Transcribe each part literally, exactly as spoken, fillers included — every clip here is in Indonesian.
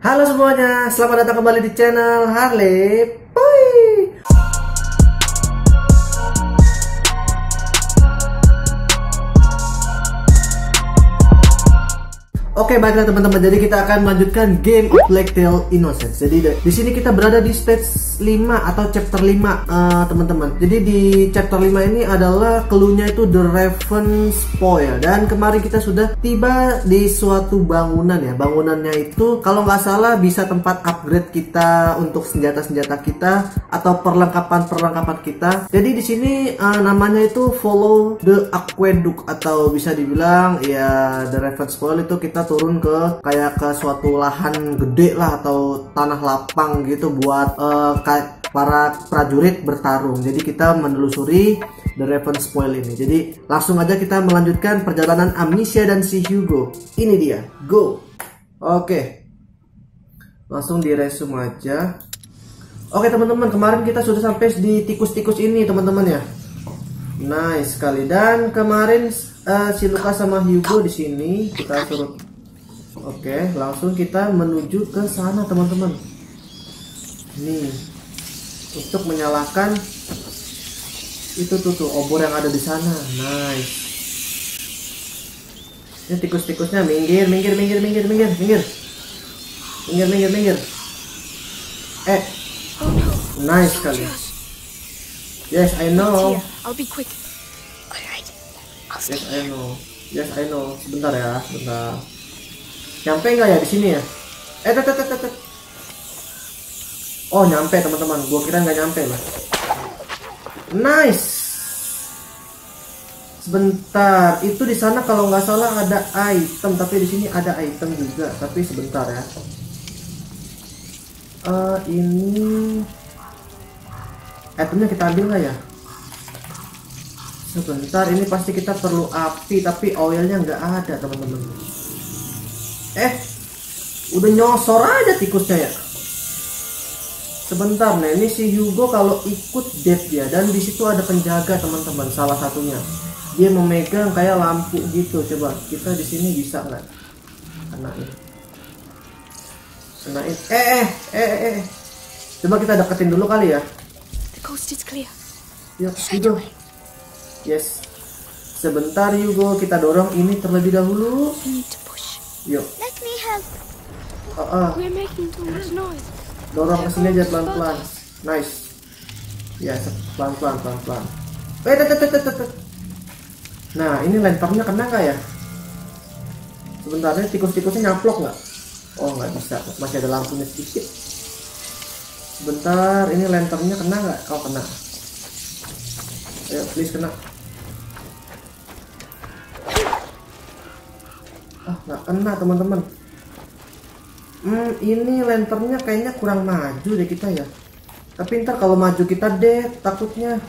Halo semuanya, selamat datang kembali di channel Harley Polii. Oke, baiklah teman-teman. Jadi kita akan melanjutkan game A Plague Tale: Innocence. Jadi di sini kita berada di stage lima atau chapter lima, uh, teman-teman. Jadi di chapter lima ini adalah cluenya itu The Ravens' Spoil. Dan kemarin kita sudah tiba di suatu bangunan ya. Bangunannya itu kalau nggak salah bisa tempat upgrade kita untuk senjata-senjata kita atau perlengkapan-perlengkapan kita. Jadi di sini uh, namanya itu Follow the Aqueduct atau bisa dibilang ya The Ravens' Spoil itu kita kita turun ke kayak ke suatu lahan gede lah atau tanah lapang gitu buat uh, para prajurit bertarung. Jadi kita menelusuri The Ravens' Spoil ini. Jadi langsung aja kita melanjutkan perjalanan Amicia dan si Hugo. Ini dia, go. Oke, langsung di resume aja. Oke teman-teman, kemarin kita sudah sampai di tikus-tikus ini teman-teman ya. Nice sekali. Dan kemarin uh, si Lucas sama Hugo di sini kita suruh. Oke, langsung kita menuju ke sana teman-teman. Nih, untuk menyalakan itu tuh tuh obor yang ada di sana. Nice. Ini tikus-tikusnya minggir, minggir, minggir, minggir, minggir, minggir, minggir, minggir, minggir. Eh, nice sekali. Yes, I know. I'll be quick. Alright. Yes, I know. Yes, I know. Sebentar ya, sebentar. Nyampe nggak ya di sini ya? Eh, tet, tet, tet. Oh, nyampe teman-teman. Gua kira nggak nyampe lah. Nice. Sebentar. Itu di sana kalau nggak salah ada item, tapi di sini ada item juga. Tapi sebentar ya. Uh, ini. Itemnya kita ambil nggak ya? Sebentar, ini pasti kita perlu api, tapi oilnya nggak ada teman-teman. Eh, udah nyosor aja tikusnya ya. Sebentar, nah ini si Hugo kalau ikut dev ya, dan di situ ada penjaga teman-teman, salah satunya. Dia memegang kayak lampu gitu. Coba kita di sini bisa nggak? Kenain, kenain. Eh, eh, eh, eh. Coba kita deketin dulu kali ya. Ya, Hugo. Yes. Sebentar Hugo, kita dorong ini terlebih dahulu. Yuk. Uh -uh. Dorong ke sini aja pelan-pelan. Nice. Ya, pelan-pelan, pelan-pelan. Eh, tet, tet, tet, tet. Nah, ini lanternnya kena nggak ya? Sebentarnya tikus-tikusnya nyaplok nggak? Oh, nggak bisa. Masih ada lampunya sedikit. Bentar, ini lanternnya kena nggak? Oh, kena. Ayo, please kena. Ah, nggak kena teman-teman. Hmm, ini lanternnya kayaknya kurang maju deh kita ya. Tapi ntar kalau maju kita deh, takutnya.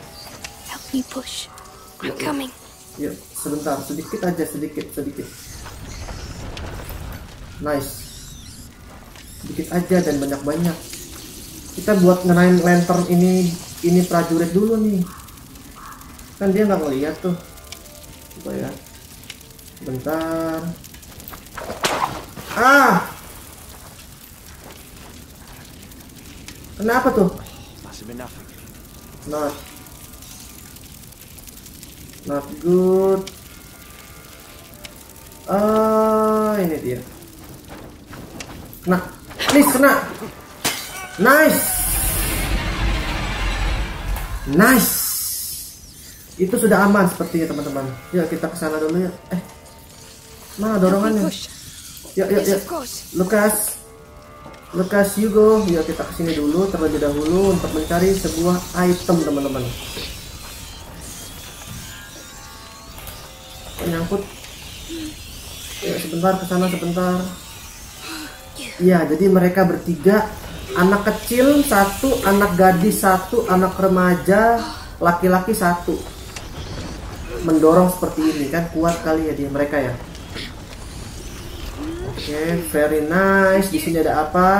Help me push. I'm coming. Yuk, sebentar, sedikit aja, sedikit, sedikit. Nice. Sedikit aja dan banyak-banyak. Kita buat ngenain lantern ini ini prajurit dulu nih, kan dia nggak ngeliat tuh. Coba ya, bentar. Ah, kenapa tuh? Not, not good. Ah, ini dia. Nah, please kena. Nice. Nice. Itu sudah aman sepertinya teman-teman. Yuk kita kesana dulu ya. Eh, mana dorongannya? Yuk, yuk, yuk. Lucas, Lucas, Hugo. Yuk kita kesini dulu terlebih dahulu untuk mencari sebuah item teman-teman. Nyangkut. Yuk sebentar kesana sebentar. Iya, jadi mereka bertiga, anak kecil satu, anak gadis satu, anak remaja, laki-laki satu. Mendorong seperti ini kan kuat kali ya dia mereka ya. Oke, okay, very nice. Di sini ada apa?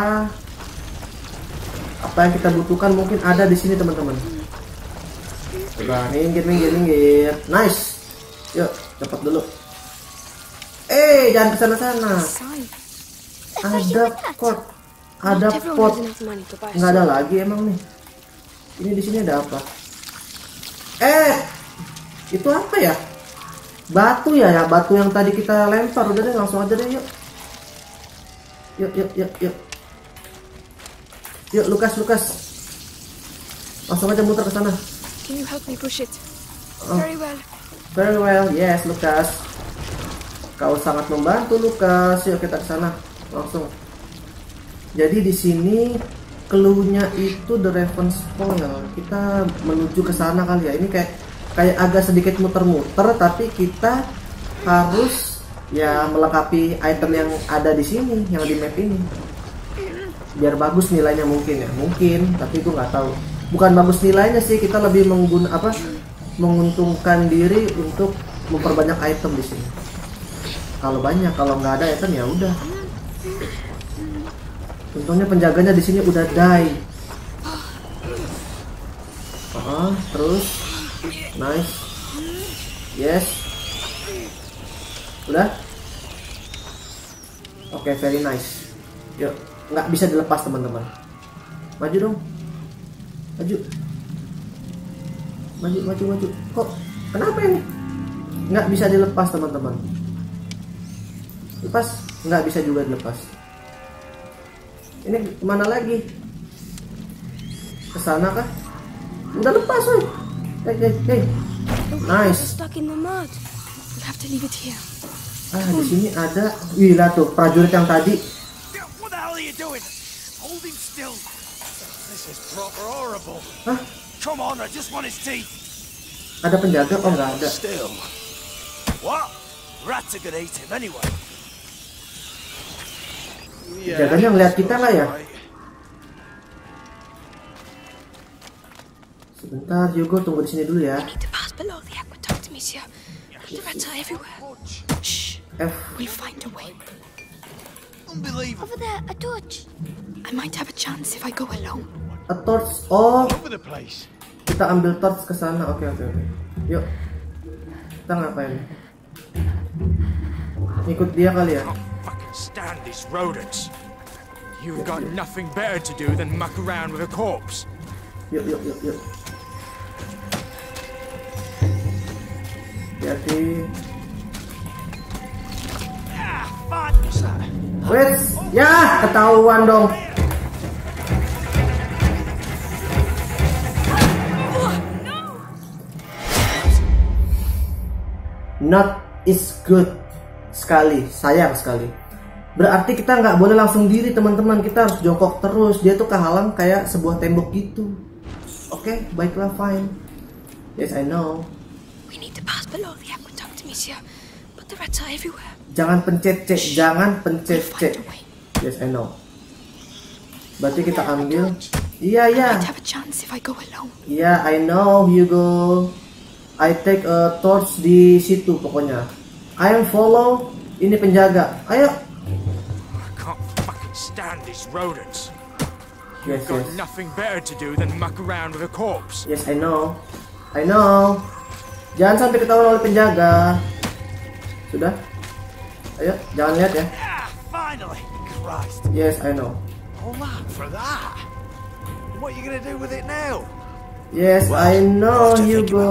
Apa yang kita butuhkan mungkin ada di sini teman-teman. Coba minggir, minggir, minggir. Nice. Yuk, cepat dulu. Eh, jangan kesana-sana. Ada kot. ada pot. Nggak ada lagi emang nih. Ini di sini ada apa? Eh, itu apa ya? Batu ya, ya batu yang tadi kita lempar. Udah deh, langsung aja deh, yuk. Yuk, yuk, yuk, yuk. Yuk, Lucas, Lucas. Langsung aja muter ke sana. Can you help me push it? Oh. Very well. Very well, yes, Lucas. Kau sangat membantu, Lucas. Yuk kita ke sana langsung. Jadi di sini cluenya itu The Ravens' Spoil. Kita menuju ke sana kali ya. Ini kayak kayak agak sedikit muter-muter, tapi kita harus ya melengkapi item yang ada di sini, yang di map ini. Biar bagus nilainya mungkin ya, mungkin. Tapi gue nggak tahu. Bukan bagus nilainya sih, kita lebih menggun apa? Menguntungkan diri untuk memperbanyak item di sini. Kalau banyak, kalau nggak ada item ya udah. Untungnya penjaganya di sini udah die. Ah, terus, nice, yes, udah. Oke, okay, very nice. Yuk, nggak bisa dilepas teman-teman. Maju dong, maju. Maju, maju, maju. Kok kenapa ini? Nggak bisa dilepas teman-teman. Lepas? Nggak bisa juga dilepas. Ini kemana lagi? Kesana kah? Udah lepas, woy. Hey, hey, hey. Nice. Ah, di sini ada. Wih, lihat tuh prajurit yang tadi. Hah? Come on, I just want his teeth. Ada penjaga? Oh, nggak ada. What? Rats are gonna eat him anyway. Penjaganya ngeliat kita lah ya. Sebentar, Hugo, tunggu di sini dulu ya. F. Over there, a torch. I might have a chance if I go alone. A torch. Oh. Kita ambil torch ke sana. Oke, oke, oke. Yuk. Kita ngapain? Ikut dia kali ya. Stand these rodents. You've got nothing better to do than muck around with a corpse. Yuk, yuk, yuk, yuk. Hati-hati. Wait, ya ketahuan dong. Not is good sekali, sayang sekali. Berarti kita nggak boleh langsung diri teman-teman, kita harus jongkok terus. Dia tuh kehalang kayak sebuah tembok gitu. Oke, okay, baiklah, fine. Yes, I know. Jangan pencet cek, jangan pencet cek. Yes, I know. Berarti kita ambil. Iya, iya. Iya, I know, Hugo. I take a torch di situ pokoknya. I am follow. Ini penjaga. Ayo. I can't fucking stand these rodents. Yes, got yes. Nothing better to do than muck around with a corpse. Yes, I know. I know. Jangan sampai ketahuan oleh penjaga. Sudah. Ayo, jangan lihat ya. Finally, Christ. Yes, I know. Hold on for that. What are you gonna do with it now? Yes, I know, Hugo.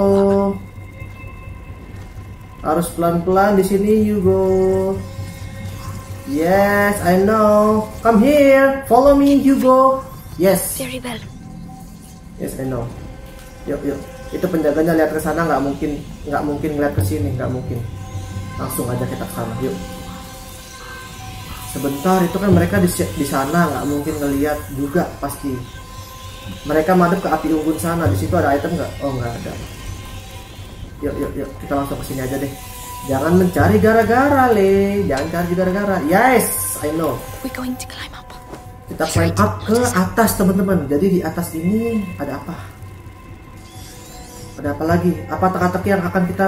Harus pelan-pelan di sini, Hugo. Yes, I know. Come here, follow me, Hugo. Yes. Very well. Yes, I know. Yuk, yuk. Itu penjaganya lihat ke sana, nggak mungkin, nggak mungkin ngeliat ke sini, nggak mungkin. Langsung aja kita ke sana, yuk. Sebentar, itu kan mereka di di sana, nggak mungkin ngeliat juga pasti. Mereka madep ke api unggun sana. Di situ ada item nggak? Oh, nggak ada. Yuk, yuk, yuk. Kita langsung ke sini aja deh. Jangan mencari gara-gara, Le. Jangan cari gara-gara. Yes, I know. Kita climb up ke atas, teman-teman. Jadi di atas ini ada apa? Ada apa lagi? Apa teka-teki yang akan kita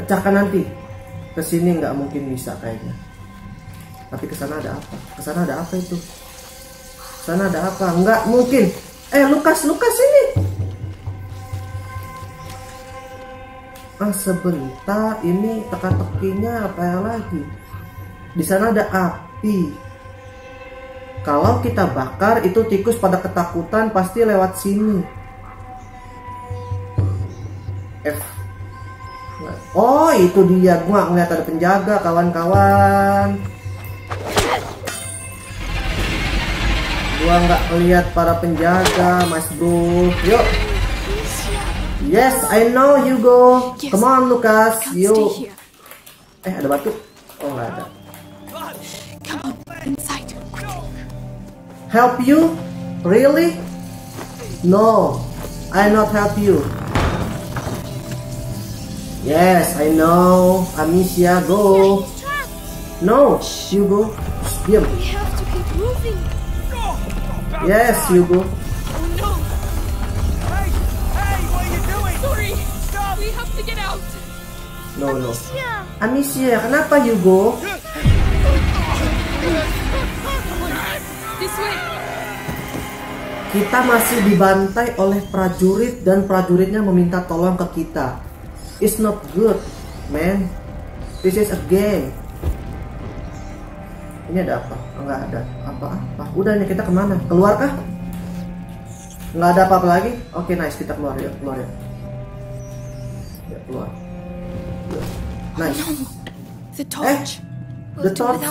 pecahkan nanti? Ke sini nggak mungkin bisa kayaknya. Tapi ke sana ada apa? Ke sana ada apa itu? Sana ada apa? Nggak mungkin. Eh, Lucas, Lucas ini. Ah, sebentar, ini teka-tekinya apa lagi? Di sana ada api. Kalau kita bakar, itu tikus pada ketakutan pasti lewat sini. F. Oh, itu dia. Gua ngeliat ada penjaga, kawan-kawan. Gua nggak ngeliat para penjaga, Mas Bro. Yuk. Yes, I know Hugo. Come on, Lucas. Yuk. Eh, ada batu? Oh, nggak ada. Help you? Really? No, I not help you. Yes, I know. Amicia, go. No, Hugo. Diam. Yes, Hugo. No, no. Amicia, kenapa Hugo? Kita masih dibantai oleh prajurit dan prajuritnya meminta tolong ke kita. It's not good, man. This is a game. Ini ada apa? Enggak ada apa-apa. Udah nih, kita kemana? Keluar kah? Enggak ada apa-apa lagi? Oke, okay, nice. Kita keluar ya, keluar ya. Ya keluar. Nice. Eh, the torch.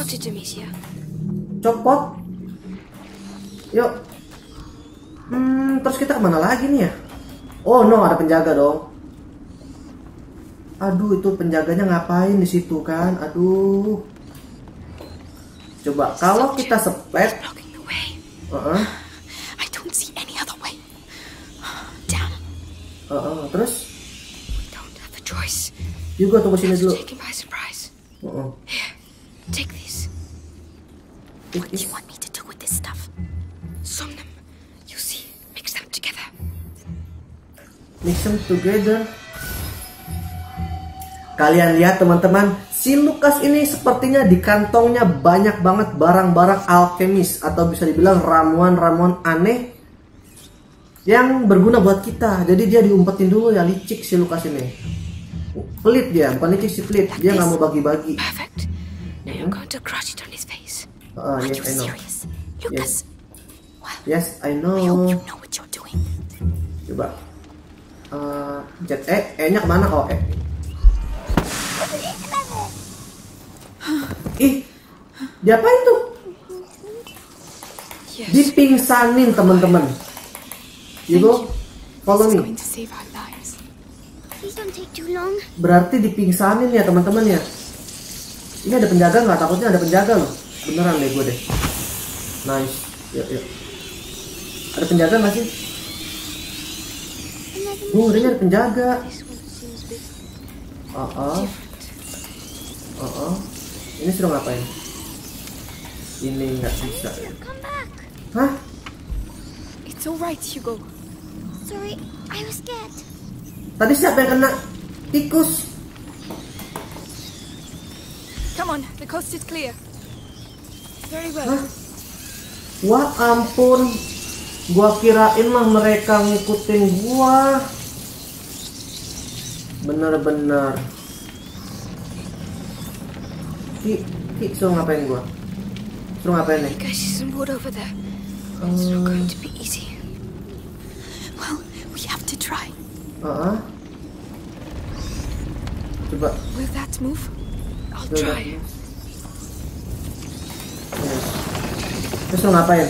Copot. Yuk. Hmm, terus kita kemana lagi nih ya? Oh no, ada penjaga dong. Aduh, itu penjaganya ngapain di situ kan? Aduh. Coba kalau kita sepet. Uh-uh. Uh-uh. Terus? Juga tunggu sini dulu. Uh-uh. What do you want me to do with this stuff? Sum them, you see, mix them together. Mix them together. Kalian lihat teman-teman, si Lucas ini sepertinya di kantongnya banyak banget barang-barang alkemis atau bisa dibilang ramuan-ramuan aneh yang berguna buat kita. Jadi dia diumpetin dulu ya, licik si Lucas ini. Pelit dia, bukan licik si pelit. Dia nggak mau bagi-bagi. Perfect. Now you're going to crush it on his face. Uh, yes, I know. Yes. Yes, I know. Coba. Uh, jet E, E-nya kemana? Oh, E. Ih, diapain tuh? Dipingsanin teman-teman. Hugo, follow me. Berarti dipingsanin ya teman-teman ya. Ini ada penjaga nggak? Takutnya ada penjaga loh. Beneran deh gue deh. Nice. Yuk, yuk. Ada penjaga gak sih? Oh, ini ada penjaga. Oh, oh. Oh, oh. Ini suruh ngapain? Ini gak bisa. Hah? It's alright, Hugo. Sorry, I was scared. Tadi siapa yang kena? Tikus. Come on, the coast is clear. Hah? Wah ampun, gua kirain mah mereka ngikutin gua. Bener-bener. Ki, ki, suruh ngapain gua? Suruh ngapain nih? Uh-huh. Coba. Coba. Terus lo ngapain?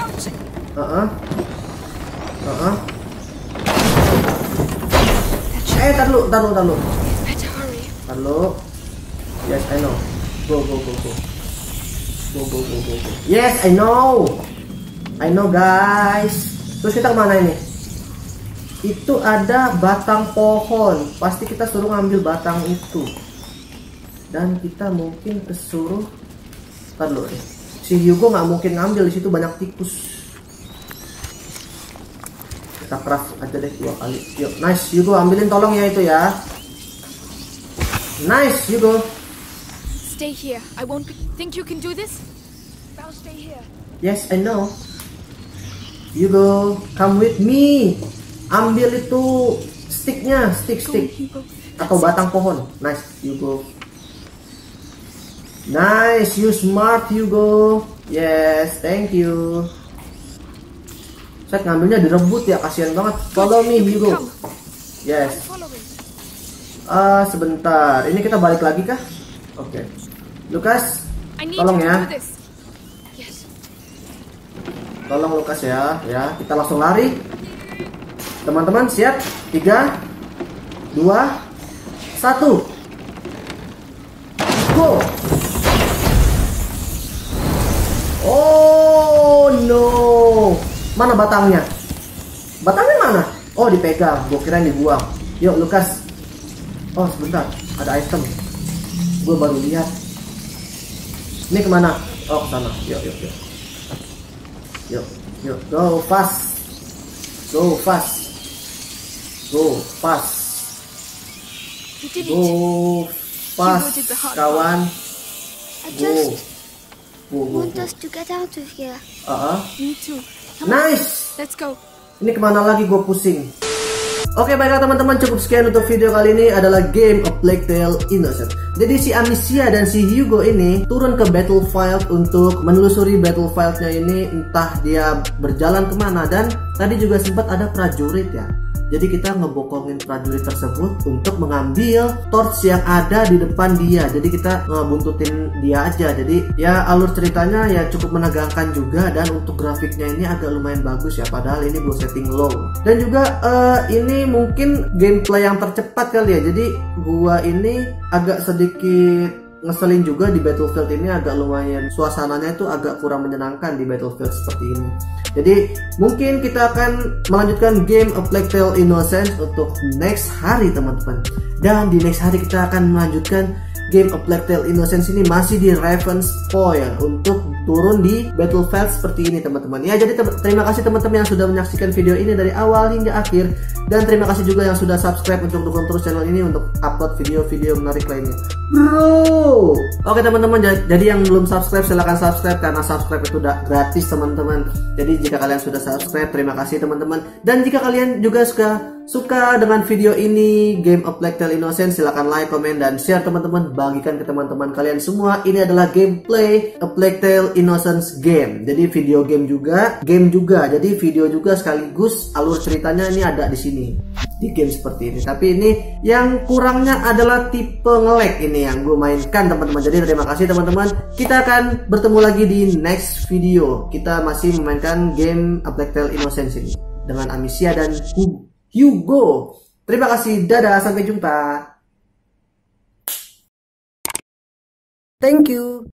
Uh-uh. Uh-uh. Eh, tar lu, tar lu, tar lu. Tar lu. Yes, I know. Go, go, go, go. Go, go, go, go, go. Yes, I know. I know, guys. Terus kita kemana ini? Itu ada batang pohon. Pasti kita suruh ngambil batang itu. Dan kita mungkin kesuruh. Ntar dulu deh. Si Hugo nggak mungkin ngambil, di situ banyak tikus. Kita craft aja deh dua kali. Yuk, nice Hugo, ambilin tolong ya itu ya. Nice Hugo. Stay here. I won't think you can do this. I'll stay here. Yes, I know. Hugo, come with me. Ambil itu sticknya, stick stick atau batang pohon. Nice Hugo. Nice, you smart Hugo. Yes, thank you. Set ngambilnya direbut ya, kasihan banget. Follow me Hugo. Yes. Ah uh, sebentar, ini kita balik lagi kah? Oke. Okay. Lucas, tolong ya. Tolong Lucas ya, ya. Kita langsung lari. Teman-teman siap? Tiga, dua, satu. Go. Oh no. Mana batangnya? Batangnya mana? Oh, dipegang. Gua kira dibuang. Yuk Lucas. Oh sebentar, ada item. Gue baru lihat. Ini kemana? Oh kesana. Yuk yuk yuk. Yuk yuk. Go fast. Go fast. Go fast. Go fast. Kawan. Go. Go go go. Uh-huh. Nice. Let's go. Ini kemana lagi? Gue pusing. Oke okay, baiklah teman-teman, cukup sekian untuk video kali ini. Adalah game A Plague Tale: Innocence. Jadi si Amicia dan si Hugo ini turun ke battlefield untuk menelusuri battlefieldnya ini, entah dia berjalan kemana. Dan tadi juga sempat ada prajurit ya. Jadi kita ngebokongin prajurit tersebut untuk mengambil torch yang ada di depan dia. Jadi kita ngebuntutin dia aja. Jadi ya alur ceritanya ya cukup menegangkan juga. Dan untuk grafiknya ini agak lumayan bagus ya, padahal ini gue setting low. Dan juga uh, ini mungkin gameplay yang tercepat kali ya. Jadi gua ini agak sedikit ngeselin juga di Battlefield ini, agak lumayan suasananya itu agak kurang menyenangkan di Battlefield seperti ini. Jadi mungkin kita akan melanjutkan game A Plague Tale: Innocence untuk next hari teman-teman. Dan di next hari kita akan melanjutkan game A Plague Tale: Innocence ini masih di Ravens' Spoil untuk turun di Battlefield seperti ini teman-teman. Ya jadi te terima kasih teman-teman yang sudah menyaksikan video ini dari awal hingga akhir, dan terima kasih juga yang sudah subscribe untuk dukung terus channel ini untuk upload video-video menarik lainnya, bro. Oke teman-teman, jadi yang belum subscribe silahkan subscribe karena subscribe itu udah gratis teman-teman. Jadi jika kalian sudah subscribe, terima kasih teman-teman. Dan jika kalian juga suka Suka dengan video ini, game A Plague Tale: Innocence, silahkan like, komen, dan share teman-teman. Bagikan ke teman-teman kalian semua. Ini adalah gameplay A Plague Tale: Innocence game. Jadi video game juga, game juga. Jadi video juga sekaligus alur ceritanya ini ada di sini. Di game seperti ini. Tapi ini yang kurangnya adalah tipe nge-lag ini yang gue mainkan teman-teman. Jadi terima kasih teman-teman. Kita akan bertemu lagi di next video. Kita masih memainkan game A Plague Tale: Innocence ini dengan Amicia dan Hugo. Hugo. Terima kasih, dadah, sampai jumpa. Thank you.